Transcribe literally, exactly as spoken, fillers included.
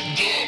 Get